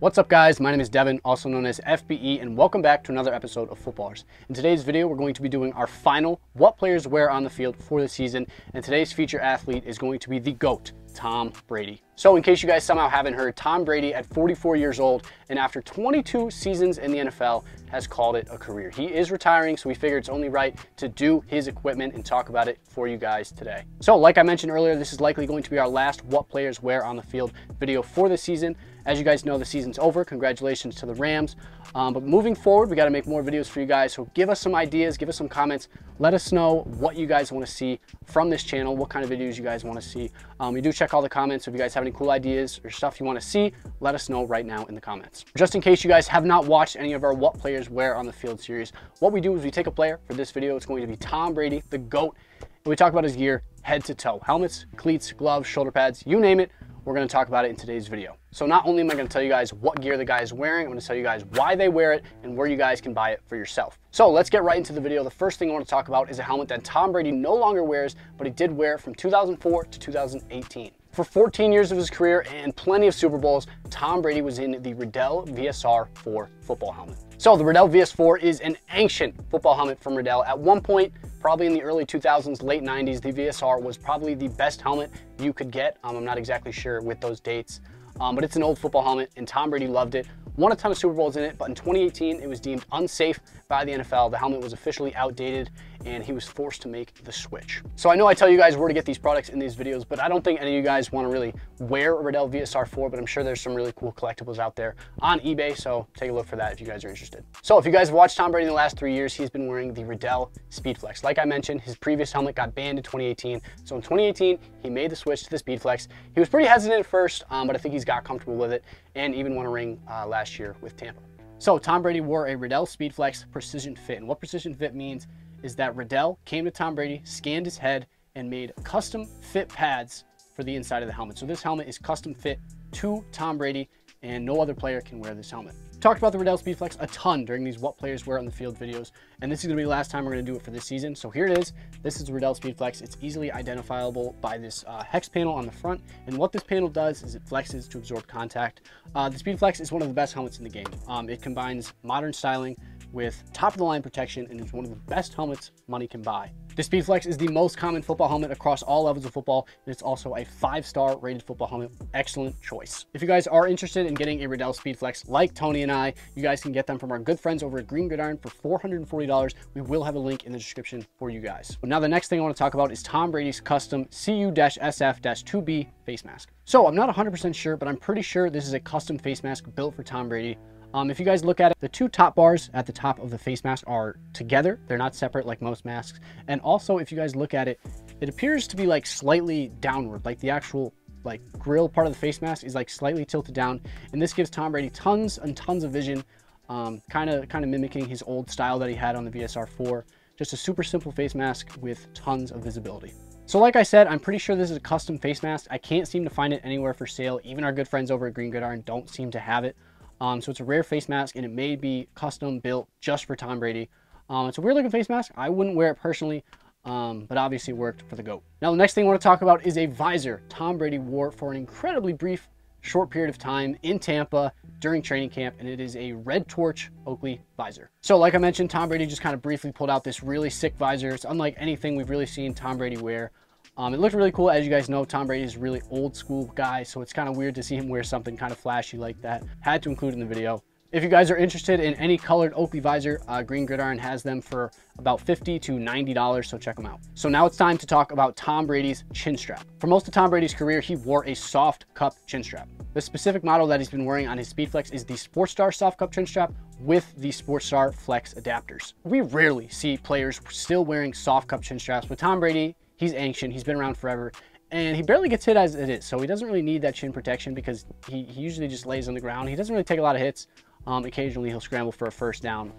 What's up guys, my name is Devin, also known as FBE, and welcome back to another episode of Footballers. In today's video, we're going to be doing our final what players wear on the field for the season, and today's featured athlete is going to be the GOAT, Tom Brady. So in case you guys somehow haven't heard, Tom Brady at 44 years old and after 22 seasons in the NFL has called it a career. He is retiring, so we figure it's only right to do his equipment and talk about it for you guys today. So like I mentioned earlier, this is likely going to be our last what players wear on the field video for the season. As you guys know, the season's over. Congratulations to the Rams. But moving forward, we got to make more videos for you guys. So give us some ideas, give us some comments. Let us know what you guys want to see from this channel, what kind of videos you guys want to see. We do check all the comments. So if you guys have any cool ideas or stuff you want to see, let us know right now in the comments. Just in case you guys have not watched any of our What Players Wear on the Field series, what we do is we take a player. For this video, it's going to be Tom Brady, the GOAT. And we talk about his gear head to toe. Helmets, cleats, gloves, shoulder pads, you name it. We're going to talk about it in today's video. So not only am I going to tell you guys what gear the guy is wearing, I'm going to tell you guys why they wear it and where you guys can buy it for yourself. So let's get right into the video. The first thing I want to talk about is a helmet that Tom Brady no longer wears, but he did wear from 2004 to 2018. For 14 years of his career and plenty of Super Bowls, Tom Brady was in the Riddell VSR4 football helmet. So the Riddell VS4 is an ancient football helmet from Riddell. At one point, probably in the early 2000s, late 90s, the VSR was probably the best helmet you could get. I'm not exactly sure with those dates, but it's an old football helmet and Tom Brady loved it. Won a ton of Super Bowls in it, but in 2018, it was deemed unsafe by the NFL. The helmet was officially outdated and he was forced to make the switch. So I know I tell you guys where to get these products in these videos, but I don't think any of you guys want to really wear a Riddell VSR4, but I'm sure there's some really cool collectibles out there on eBay. So take a look for that if you guys are interested. So if you guys have watched Tom Brady in the last 3 years, he's been wearing the Riddell SpeedFlex. Like I mentioned, his previous helmet got banned in 2018. So in 2018, he made the switch to the SpeedFlex. He was pretty hesitant at first, but I think he's got comfortable with it and even won a ring last year with Tampa. So Tom Brady wore a Riddell SpeedFlex Precision Fit. And what Precision Fit means is that Riddell came to Tom Brady, scanned his head, and made custom fit pads for the inside of the helmet. So this helmet is custom fit to Tom Brady, and no other player can wear this helmet. Talked about the Riddell SpeedFlex a ton during these What Players Wear on the Field videos, and this is gonna be the last time we're gonna do it for this season. So here it is. This is the Riddell SpeedFlex. It's easily identifiable by this hex panel on the front, and what this panel does is it flexes to absorb contact. The SpeedFlex is one of the best helmets in the game. It combines modern styling with top-of-the-line protection and is one of the best helmets money can buy. The SpeedFlex is the most common football helmet across all levels of football, and it's also a 5-star rated football helmet. Excellent choice. If you guys are interested in getting a Riddell SpeedFlex like Tony and I, you guys can get them from our good friends over at Green Gridiron for $440. We will have a link in the description for you guys. But now the next thing I want to talk about is Tom Brady's custom CU-SF-2B face mask. So I'm not 100% sure, but I'm pretty sure this is a custom face mask built for Tom Brady. If you guys look at it, the two top bars at the top of the face mask are together. They're not separate like most masks. And also, if you guys look at it, it appears to be like slightly downward, like the actual like grill part of the face mask is like slightly tilted down. And this gives Tom Brady tons and tons of vision, kind of mimicking his old style that he had on the VSR4. Just a super simple face mask with tons of visibility. So like I said, I'm pretty sure this is a custom face mask. I can't seem to find it anywhere for sale. Even our good friends over at Green Gridiron don't seem to have it. So it's a rare face mask and it may be custom built just for Tom Brady. It's a weird looking face mask. I wouldn't wear it personally, but obviously it worked for the GOAT. Now, the next thing I want to talk about is a visor Tom Brady wore for an incredibly brief, short period of time in Tampa during training camp, and it is a Red Torch Oakley visor. So like I mentioned, Tom Brady just kind of briefly pulled out this really sick visor. It's unlike anything we've really seen Tom Brady wear. It looked really cool. As you guys know, Tom Brady is a really old school guy, so it's kind of weird to see him wear something kind of flashy like that. Had to include in the video. If you guys are interested in any colored Oakley visor, Green Gridiron has them for about $50 to $90, so check them out. So now it's time to talk about Tom Brady's chin strap. For most of Tom Brady's career, he wore a soft cup chin strap. The specific model that he's been wearing on his SpeedFlex is the Sportstar Soft Cup chin strap with the Sportstar Flex Adapters. We rarely see players still wearing soft cup chin straps, but Tom Brady, he's ancient, he's been around forever, and he barely gets hit as it is, so he doesn't really need that chin protection because he usually just lays on the ground. He doesn't really take a lot of hits. Occasionally, he'll scramble for a first down,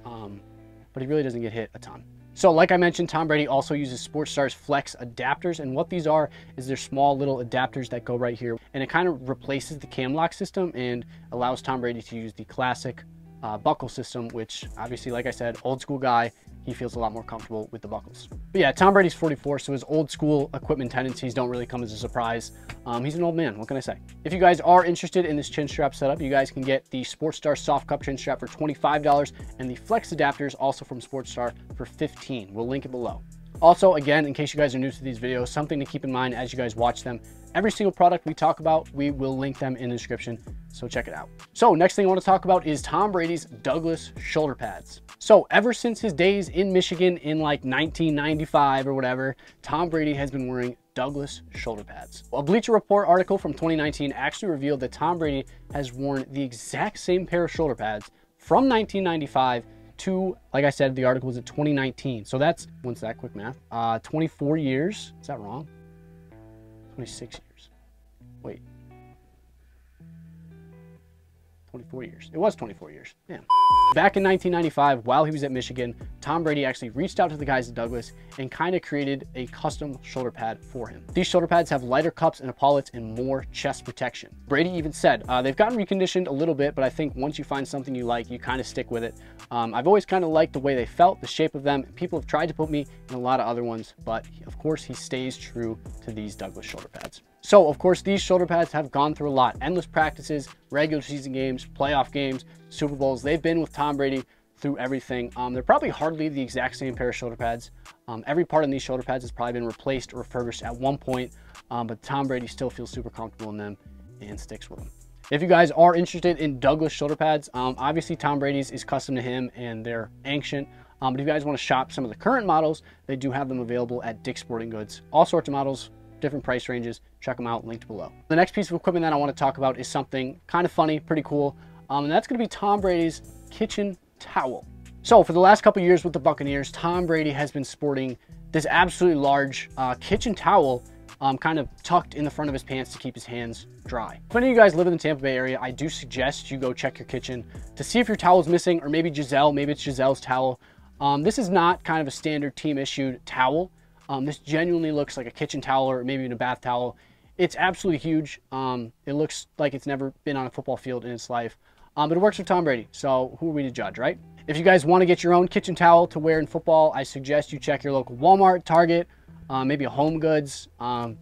but he really doesn't get hit a ton. So like I mentioned, Tom Brady also uses Sportstar's Flex Adapters, and what these are is they're small little adapters that go right here, and it kind of replaces the cam lock system and allows Tom Brady to use the classic buckle system, which obviously, like I said, old school guy, he feels a lot more comfortable with the buckles. But yeah, Tom Brady's 44, so his old school equipment tendencies don't really come as a surprise. He's an old man, what can I say? If you guys are interested in this chin strap setup, you guys can get the Sportstar Soft Cup chin strap for $25 and the Flex Adapters, also from Sportstar, for $15. We'll link it below. Also, again, in case you guys are new to these videos, something to keep in mind as you guys watch them, every single product we talk about, we will link them in the description, so check it out. So next thing I want to talk about is Tom Brady's Douglas shoulder pads. So ever since his days in Michigan in like 1995 or whatever, Tom Brady has been wearing Douglas shoulder pads. A Bleacher Report article from 2019 actually revealed that Tom Brady has worn the exact same pair of shoulder pads from 1995 to, like I said, the article was in 2019. So that's, what's that, quick math? 24 years, is that wrong? 26 years, wait. 24 years. It was 24 years. Damn. Back in 1995, while he was at Michigan, Tom Brady actually reached out to the guys at Douglas and kind of created a custom shoulder pad for him. These shoulder pads have lighter cups and epaulets and more chest protection. Brady even said, they've gotten reconditioned a little bit, but I think once you find something you like, you kind of stick with it. I've always kind of liked the way they felt, the shape of them. People have tried to put me in a lot of other ones, but of course he stays true to these Douglas shoulder pads. So of course, these shoulder pads have gone through a lot. Endless practices, regular season games, playoff games, Super Bowls. They've been with Tom Brady through everything. They're probably hardly the exact same pair of shoulder pads. Every part in these shoulder pads has probably been replaced or refurbished at one point, but Tom Brady still feels super comfortable in them and sticks with them. If you guys are interested in Douglas shoulder pads, obviously Tom Brady's is custom to him and they're ancient. But if you guys want to shop some of the current models, they do have them available at Dick's Sporting Goods. All sorts of models, different price ranges, check them out, linked below. The next piece of equipment that I want to talk about is something kind of funny, pretty cool, and that's going to be Tom Brady's kitchen towel. So for the last couple of years with the Buccaneers, Tom Brady has been sporting this absolutely large kitchen towel kind of tucked in the front of his pants to keep his hands dry. If any of you guys live in the Tampa Bay area, I do suggest you go check your kitchen to see if your towel's missing, or maybe Giselle, maybe it's Giselle's towel. This is not kind of a standard team issued towel. This genuinely looks like a kitchen towel or maybe even a bath towel. It's absolutely huge. It looks like it's never been on a football field in its life, but it works for Tom Brady. So who are we to judge, right? If you guys want to get your own kitchen towel to wear in football, I suggest you check your local Walmart, Target, maybe a Home Goods. I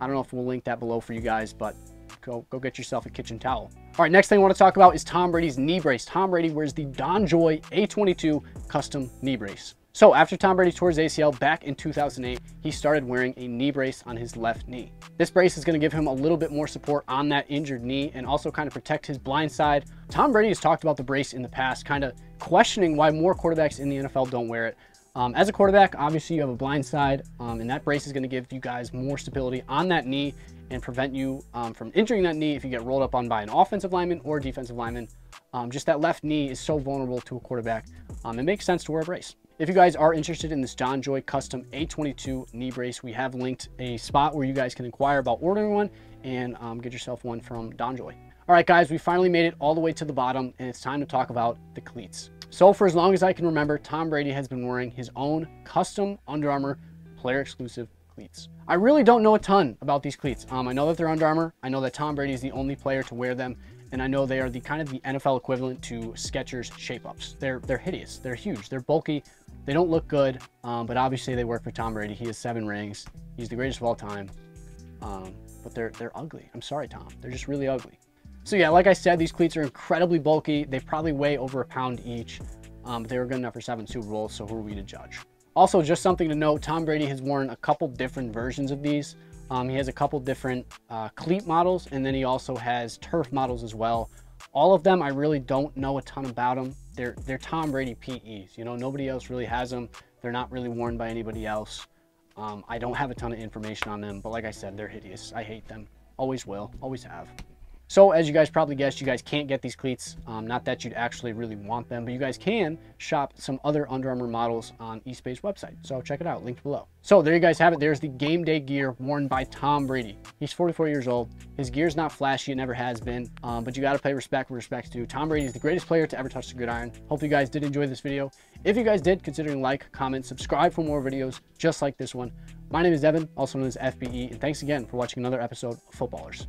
don't know if we'll link that below for you guys, but go get yourself a kitchen towel. All right, next thing I want to talk about is Tom Brady's knee brace. Tom Brady wears the Don Joy A22 custom knee brace. So after Tom Brady tore his ACL back in 2008, he started wearing a knee brace on his left knee. This brace is going to give him a little bit more support on that injured knee and also kind of protect his blind side. Tom Brady has talked about the brace in the past, kind of questioning why more quarterbacks in the NFL don't wear it. As a quarterback, obviously you have a blind side, and that brace is going to give you guys more stability on that knee and prevent you from injuring that knee if you get rolled up on by an offensive lineman or defensive lineman. Just that left knee is so vulnerable to a quarterback. It makes sense to wear a brace. If you guys are interested in this Don Joy custom A22 knee brace, we have linked a spot where you guys can inquire about ordering one and get yourself one from Don Joy. All right, guys, we finally made it all the way to the bottom and it's time to talk about the cleats. So for as long as I can remember, Tom Brady has been wearing his own custom Under Armour player exclusive cleats. I really don't know a ton about these cleats. I know that they're Under Armour. I know that Tom Brady is the only player to wear them. And I know they are the kind of the NFL equivalent to Skechers shape-ups. They're hideous, they're huge, they're bulky, they don't look good, but obviously they work for Tom Brady. He has 7 rings, he's the greatest of all time, but they're ugly. I'm sorry, Tom, they're just really ugly. So yeah, like I said, these cleats are incredibly bulky. They probably weigh over a pound each. They were good enough for 7-2 rules, so who are we to judge? Also, just something to note, Tom Brady has worn a couple different versions of these. He has a couple different cleat models, and then he also has turf models as well. All of them, I really don't know a ton about them. They're Tom Brady PEs, you know, nobody else really has them. They're not really worn by anybody else. I don't have a ton of information on them, but like I said, they're hideous. I hate them, always will, always have. So as you guys probably guessed, you guys can't get these cleats. Not that you'd actually really want them, but you guys can shop some other Under Armour models on Eastbay's website. So check it out, linked below. So there you guys have it. There's the game day gear worn by Tom Brady. He's 44 years old. His gear's not flashy, it never has been, but you gotta pay respect where respect's due. Tom Brady is the greatest player to ever touch the gridiron. Hope you guys did enjoy this video. If you guys did, consider like, comment, subscribe for more videos just like this one. My name is Devin, also known as FBE, and thanks again for watching another episode of Footballers.